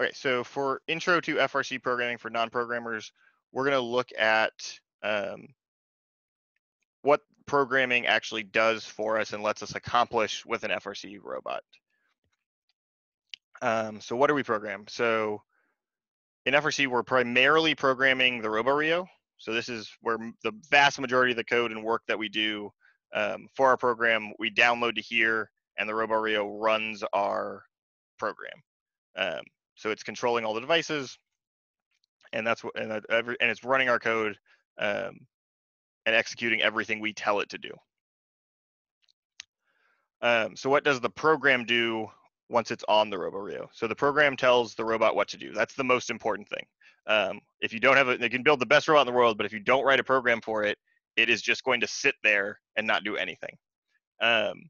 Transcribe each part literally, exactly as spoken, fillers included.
Okay, so for intro to F R C programming for non-programmers, we're going to look at um, what programming actually does for us and lets us accomplish with an F R C robot. Um, so what do we program? So in F R C, we're primarily programming the RoboRio. So this is where the vast majority of the code and work that we do um, for our program, we download to here, and the RoboRio runs our program. Um, so it's controlling all the devices, and that's what, and, every, and it's running our code um, and executing everything we tell it to do. Um, so what does the program do once it's on the RoboRio? So the program tells the robot what to do. That's the most important thing. Um, if you don't have it, they can build the best robot in the world, but if you don't write a program for it, it is just going to sit there and not do anything. Um,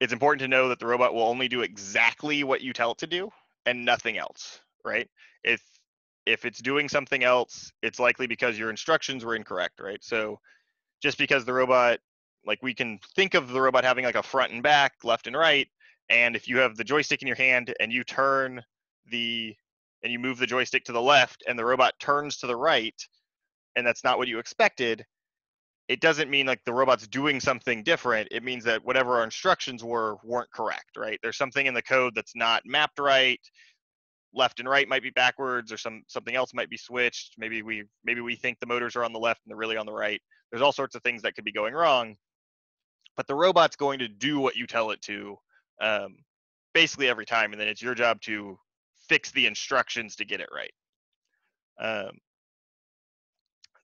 it's important to know that the robot will only do exactly what you tell it to do and nothing else, right? If, if it's doing something else, it's likely because your instructions were incorrect, right? So just because the robot, like we can think of the robot having like a front and back, left and right, and if you have the joystick in your hand and you turn the, and you move the joystick to the left and the robot turns to the right, and that's not what you expected, it doesn't mean like the robot's doing something different. It means that whatever our instructions were weren't correct, right? There's something in the code that's not mapped right. Left and right might be backwards, or some something else might be switched. Maybe we maybe we think the motors are on the left and they're really on the right. There's all sorts of things that could be going wrong, but the robot's going to do what you tell it to, um, basically every time, and then it's your job to fix the instructions to get it right. Um,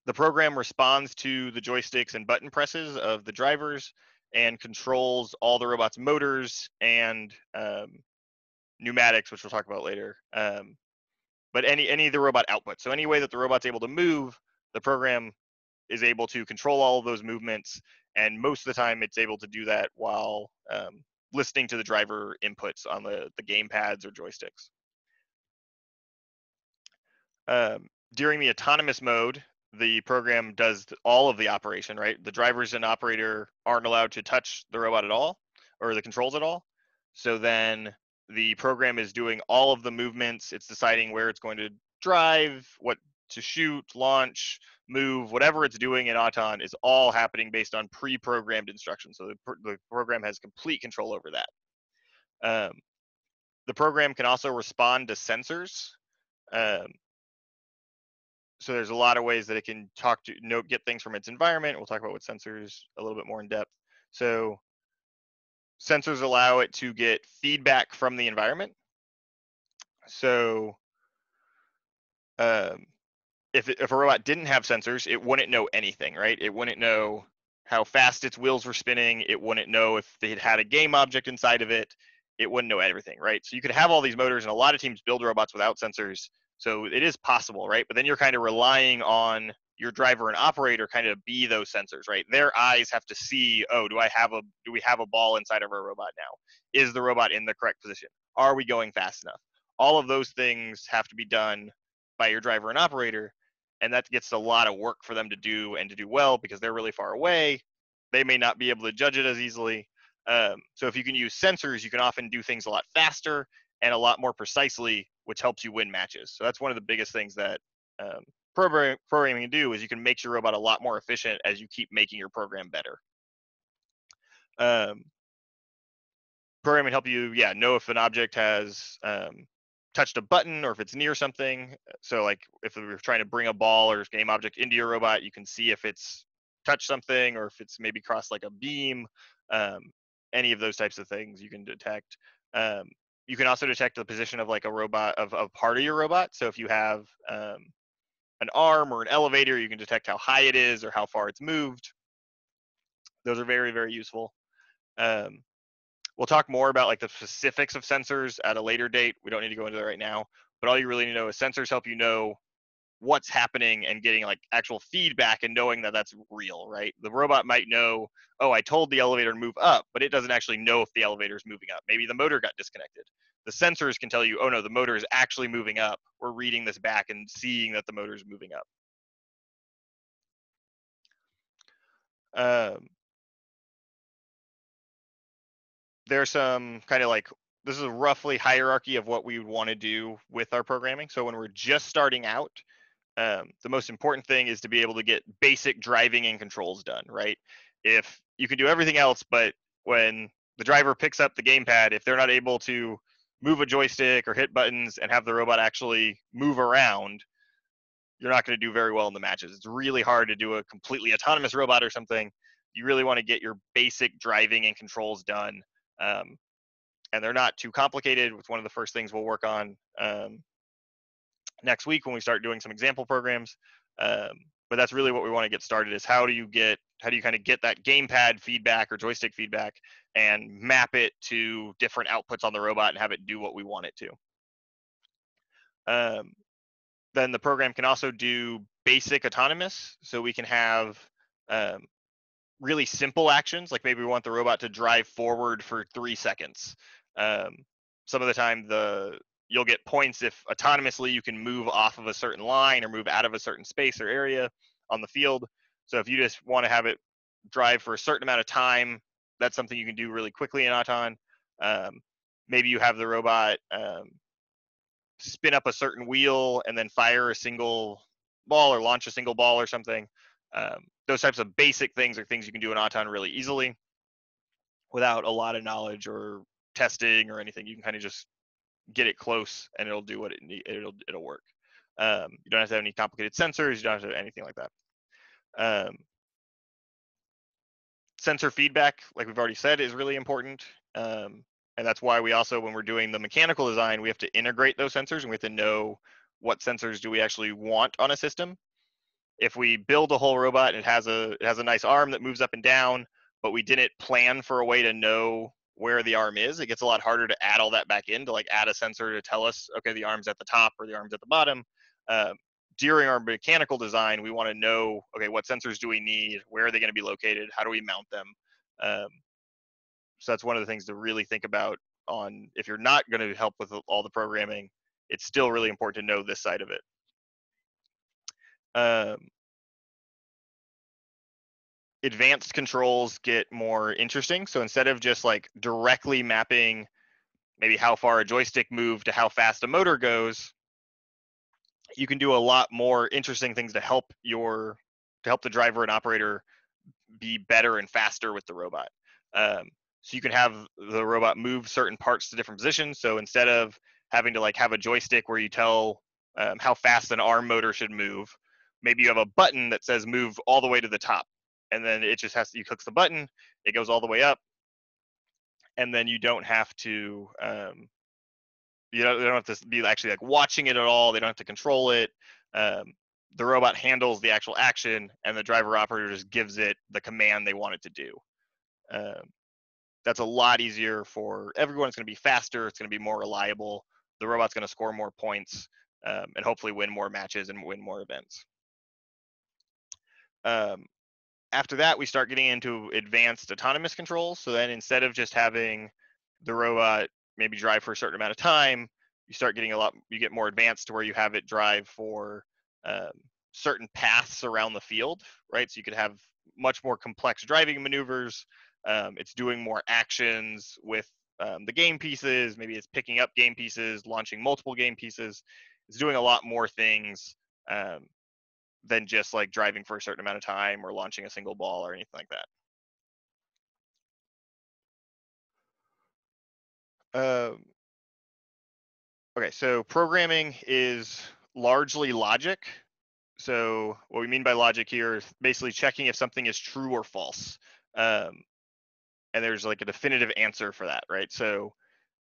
the program responds to the joysticks and button presses of the drivers and controls all the robot's motors and um, pneumatics, which we'll talk about later, um, but any, any of the robot output. So any way that the robot's able to move, the program is able to control all of those movements, and most of the time it's able to do that while um, listening to the driver inputs on the, the game pads or joysticks. Um, during the autonomous mode, the program does all of the operation, right? The drivers and operator aren't allowed to touch the robot at all, or the controls at all. So then the program is doing all of the movements. It's deciding where it's going to drive, what to shoot, launch, move, whatever it's doing in Auton is all happening based on pre-programmed instructions. So the, pr the program has complete control over that. Um, the program can also respond to sensors. Um, So there's a lot of ways that it can talk to, note, get things from its environment. We'll talk about what sensors a little bit more in depth. So sensors allow it to get feedback from the environment. So um, if, if a robot didn't have sensors, it wouldn't know anything, right? It wouldn't know how fast its wheels were spinning. It wouldn't know if it had a game object inside of it. It wouldn't know everything, right? So you could have all these motors, and a lot of teams build robots without sensors. So it is possible, right? But then you're kind of relying on your driver and operator kind of be those sensors, right? Their eyes have to see, oh, do I have a, do we have a ball inside of our robot now? Is the robot in the correct position? Are we going fast enough? All of those things have to be done by your driver and operator, and that gets a lot of work for them to do and to do well because they're really far away. They may not be able to judge it as easily. Um, so if you can use sensors, you can often do things a lot faster and a lot more precisely, which helps you win matches. So that's one of the biggest things that um, program, programming can do is you can make your robot a lot more efficient as you keep making your program better. Um, programming help you, yeah, know if an object has um, touched a button or if it's near something. So like if we're trying to bring a ball or game object into your robot, you can see if it's touched something or if it's maybe crossed like a beam, um, any of those types of things you can detect. Um, You can also detect the position of like a robot, of a part of your robot. So if you have um, an arm or an elevator, you can detect how high it is or how far it's moved. Those are very, very useful. Um, we'll talk more about like the specifics of sensors at a later date. We don't need to go into that right now, but all you really need to know is sensors help you know what's happening and getting like actual feedback and knowing that that's real, right? The robot might know, oh, I told the elevator to move up, but it doesn't actually know if the elevator is moving up. Maybe the motor got disconnected. The sensors can tell you, oh no, the motor is actually moving up. We're reading this back and seeing that the motor is moving up. Um, there's some kind of like this is a roughly hierarchy of what we would want to do with our programming. So when we're just starting out, um, the most important thing is to be able to get basic driving and controls done, right? If you can do everything else, but when the driver picks up the gamepad, if they're not able to move a joystick or hit buttons and have the robot actually move around, you're not going to do very well in the matches. It's really hard to do a completely autonomous robot or something. You really want to get your basic driving and controls done. Um, and they're not too complicated. It's one of the first things we'll work on um, next week when we start doing some example programs. Um, but that's really what we want to get started, is how do you get, how do you kind of get that gamepad feedback or joystick feedback and map it to different outputs on the robot and have it do what we want it to. Um, then the program can also do basic autonomous. So we can have um, really simple actions, like maybe we want the robot to drive forward for three seconds. Um, some of the time the you'll get points if autonomously you can move off of a certain line or move out of a certain space or area on the field. So if you just want to have it drive for a certain amount of time, that's something you can do really quickly in Auton. Um, maybe you have the robot um, spin up a certain wheel and then fire a single ball or launch a single ball or something. Um, those types of basic things are things you can do in Auton really easily without a lot of knowledge or testing or anything. You can kind of just get it close and it'll do what it need, it'll, it'll work. Um, you don't have to have any complicated sensors. You don't have to have anything like that. Um, sensor feedback, like we've already said, is really important. Um, and that's why we also, when we're doing the mechanical design, we have to integrate those sensors and we have to know what sensors do we actually want on a system. If we build a whole robot and it has a, it has a nice arm that moves up and down, but we didn't plan for a way to know where the arm is, it gets a lot harder to add all that back in, to like add a sensor to tell us, okay, the arm's at the top or the arm's at the bottom. Um, during our mechanical design, we want to know, okay, what sensors do we need? Where are they going to be located? How do we mount them? Um, so that's one of the things to really think about on, if you're not going to help with all the programming, it's still really important to know this side of it. Um, advanced controls get more interesting. So instead of just like directly mapping maybe how far a joystick moved to how fast a motor goes, you can do a lot more interesting things to help your, to help the driver and operator be better and faster with the robot. Um, so you can have the robot move certain parts to different positions. So instead of having to like have a joystick where you tell um, how fast an arm motor should move, maybe you have a button that says move all the way to the top. And then it just has to, you click the button, it goes all the way up. And then you don't have to, um, You don't, they don't have to be actually like watching it at all. They don't have to control it. Um, the robot handles the actual action and the driver operator just gives it the command they want it to do. Um, that's a lot easier for everyone. It's going to be faster. It's going to be more reliable. The robot's going to score more points um, and hopefully win more matches and win more events. Um, after that, we start getting into advanced autonomous controls. So then instead of just having the robot maybe drive for a certain amount of time, you start getting a lot, you get more advanced to where you have it drive for um, certain paths around the field, right? So you could have much more complex driving maneuvers. Um, it's doing more actions with um, the game pieces. Maybe it's picking up game pieces, launching multiple game pieces. It's doing a lot more things um, than just like driving for a certain amount of time or launching a single ball or anything like that. Um, okay, so programming is largely logic. So what we mean by logic here is basically checking if something is true or false. Um, and there's like a definitive answer for that, right? So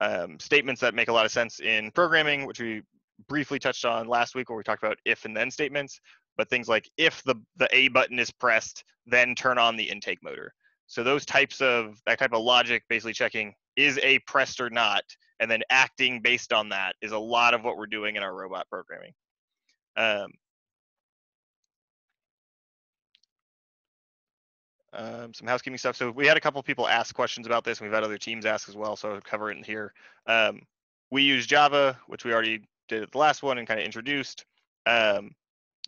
um, statements that make a lot of sense in programming, which we briefly touched on last week where we talked about if and then statements, but things like if the, the A button is pressed, then turn on the intake motor. So those types of, that type of logic basically checking is A pressed or not, and then acting based on that is a lot of what we're doing in our robot programming. Um, um, some housekeeping stuff. So we had a couple of people ask questions about this, and we've had other teams ask as well, so I'll cover it in here. Um, we use Java, which we already did at the last one and kind of introduced. Um,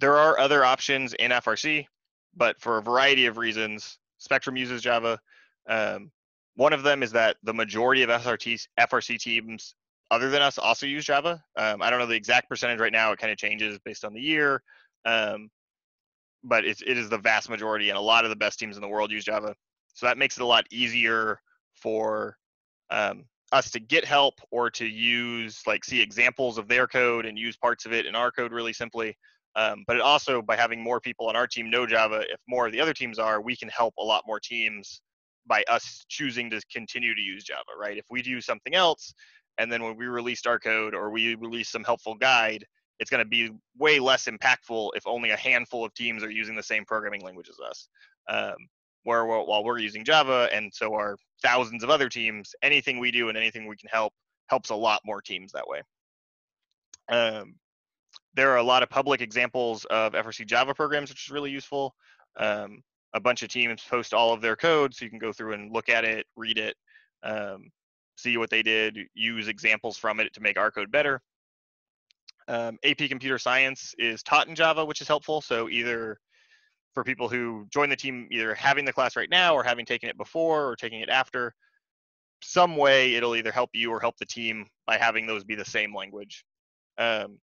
there are other options in F R C, but for a variety of reasons, Spectrum uses Java. Um, One of them is that the majority of S R T, F R C teams other than us also use Java. Um, I don't know the exact percentage right now. It kind of changes based on the year, um, but it's, it is the vast majority, and a lot of the best teams in the world use Java. So that makes it a lot easier for um, us to get help or to use, like, see examples of their code and use parts of it in our code really simply. Um, but it also, by having more people on our team know Java, if more of the other teams are, we can help a lot more teams by us choosing to continue to use Java, right? If we do something else, and then when we released our code or we release some helpful guide, it's going to be way less impactful if only a handful of teams are using the same programming language as us. Um, where we're, while we're using Java, and so are thousands of other teams, anything we do and anything we can help helps a lot more teams that way. Um, There are a lot of public examples of F R C Java programs, which is really useful. Um, a bunch of teams post all of their code, so you can go through and look at it, read it, um, see what they did, use examples from it to make our code better. Um, A P Computer Science is taught in Java, which is helpful. So either for people who join the team, either having the class right now or having taken it before or taking it after, some way it'll either help you or help the team by having those be the same language. Um,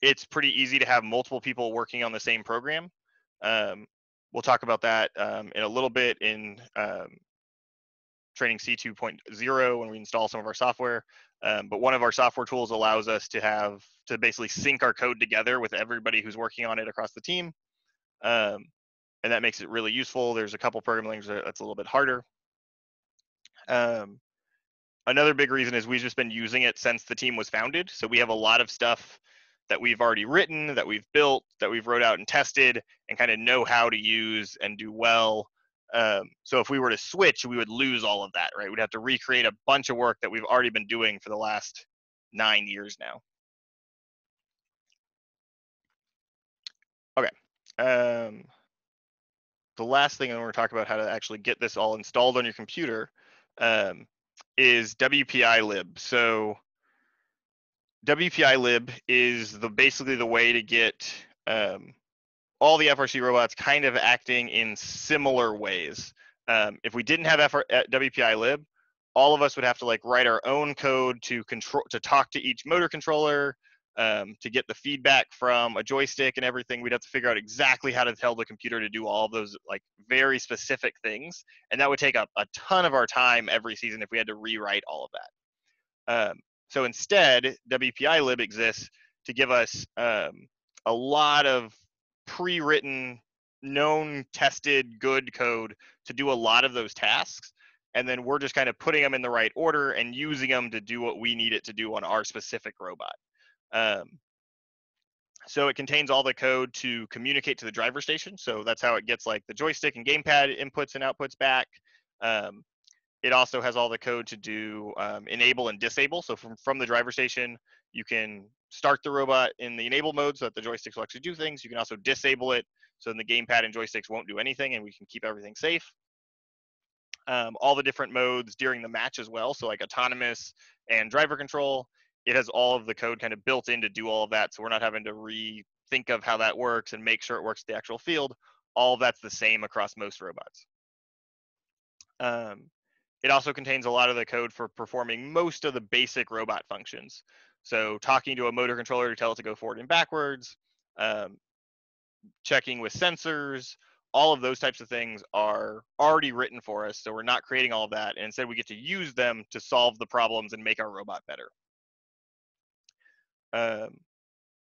It's pretty easy to have multiple people working on the same program. Um, we'll talk about that um, in a little bit in um, training C two point zero when we install some of our software. Um, but one of our software tools allows us to have to basically sync our code together with everybody who's working on it across the team. Um, and that makes it really useful. There's a couple programming languages that's a little bit harder. Um, another big reason is we've just been using it since the team was founded. So we have a lot of stuff that we've already written, that we've built, that we've wrote out and tested, and kind of know how to use and do well. Um, so if we were to switch, we would lose all of that, right? We'd have to recreate a bunch of work that we've already been doing for the last nine years now. Okay. Um, the last thing I want to talk about, how to actually get this all installed on your computer, um, is W P I lib. So W P I lib is the basically the way to get um, all the F R C robots kind of acting in similar ways. Um, if we didn't have W P I lib, all of us would have to like write our own code to control to talk to each motor controller, um, to get the feedback from a joystick and everything. We'd have to figure out exactly how to tell the computer to do all of those like very specific things, and that would take up a ton of our time every season if we had to rewrite all of that. Um, So instead, W P I lib exists to give us um, a lot of pre-written, known, tested, good code to do a lot of those tasks. And then we're just kind of putting them in the right order and using them to do what we need it to do on our specific robot. Um, so it contains all the code to communicate to the driver station. So that's how it gets like the joystick and gamepad inputs and outputs back. Um, It also has all the code to do um, enable and disable. So from, from the driver station, you can start the robot in the enable mode so that the joysticks will actually do things. You can also disable it so then the gamepad and joysticks won't do anything and we can keep everything safe. Um, all the different modes during the match as well. So like autonomous and driver control, it has all of the code kind of built in to do all of that. So we're not having to rethink of how that works and make sure it works the actual field. All of that's the same across most robots. Um, It also contains a lot of the code for performing most of the basic robot functions. So talking to a motor controller to tell it to go forward and backwards, um, checking with sensors, all of those types of things are already written for us. So we're not creating all of that. And instead we get to use them to solve the problems and make our robot better. Um,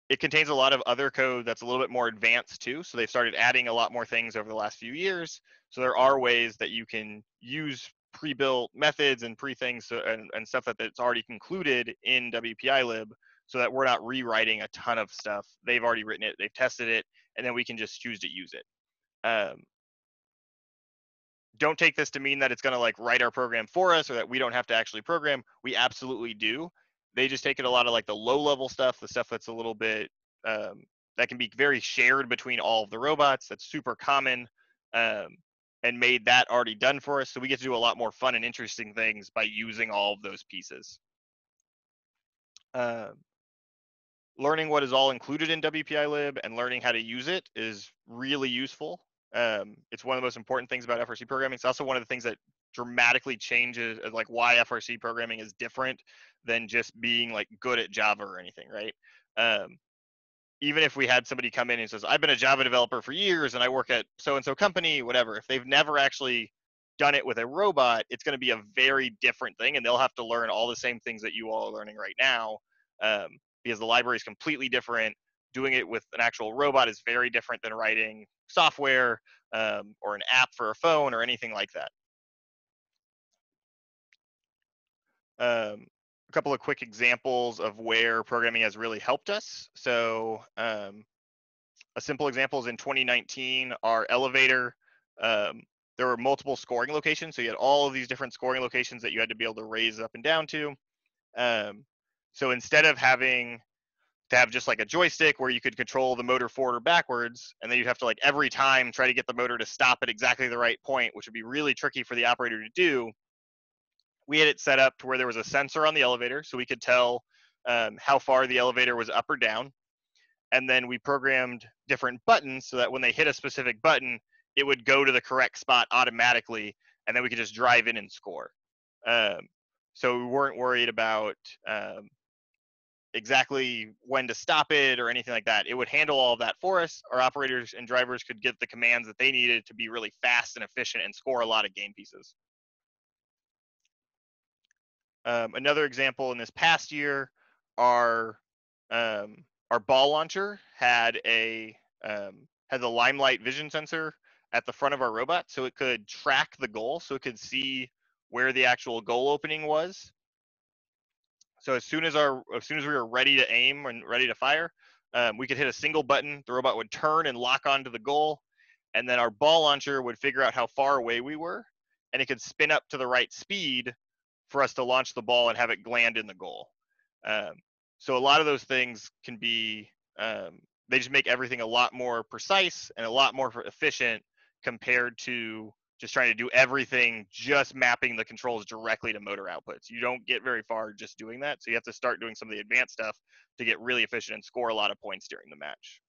it contains a lot of other code that's a little bit more advanced too. So they've started adding a lot more things over the last few years. So there are ways that you can use pre-built methods and pre-things and, and stuff that, that's already concluded in W P I lib so that we're not rewriting a ton of stuff. They've already written it, they've tested it, and then we can just choose to use it. Um, don't take this to mean that it's gonna like write our program for us or that we don't have to actually program. We absolutely do. They just take it a lot of like the low level stuff, the stuff that's a little bit, um, that can be very shared between all of the robots, that's super common. Um, and made that already done for us. So we get to do a lot more fun and interesting things by using all of those pieces. Uh, learning what is all included in W P I lib and learning how to use it is really useful. Um, it's one of the most important things about F R C programming. It's also one of the things that dramatically changes, like, why F R C programming is different than just being, like, good at Java or anything, right? Um, even if we had somebody come in and says, I've been a Java developer for years and I work at so-and-so company, whatever, if they've never actually done it with a robot, it's going to be a very different thing, and they'll have to learn all the same things that you all are learning right now, um, because the library is completely different. Doing it with an actual robot is very different than writing software um, or an app for a phone or anything like that. Um, a couple of quick examples of where programming has really helped us. So um, a simple example is in twenty nineteen, our elevator, um, there were multiple scoring locations. So you had all of these different scoring locations that you had to be able to raise up and down to. Um, so instead of having to have just like a joystick where you could control the motor forward or backwards, and then you'd have to, like, every time try to get the motor to stop at exactly the right point, which would be really tricky for the operator to do, we had it set up to where there was a sensor on the elevator, so we could tell um, how far the elevator was up or down. And then we programmed different buttons so that when they hit a specific button, it would go to the correct spot automatically, and then we could just drive in and score. Um, so we weren't worried about um, exactly when to stop it or anything like that. It would handle all of that for us. Our operators and drivers could get the commands that they needed to be really fast and efficient and score a lot of game pieces. Um, another example, in this past year, our um, our ball launcher had a um, had the Limelight vision sensor at the front of our robot, so it could track the goal, so it could see where the actual goal opening was. So as soon as our, as soon as we were ready to aim and ready to fire, um, we could hit a single button. The robot would turn and lock onto the goal, and then our ball launcher would figure out how far away we were, and it could spin up to the right speed for us to launch the ball and have it land in the goal. Um, so a lot of those things can be, um, they just make everything a lot more precise and a lot more efficient compared to just trying to do everything, just mapping the controls directly to motor outputs. You don't get very far just doing that. So you have to start doing some of the advanced stuff to get really efficient and score a lot of points during the match.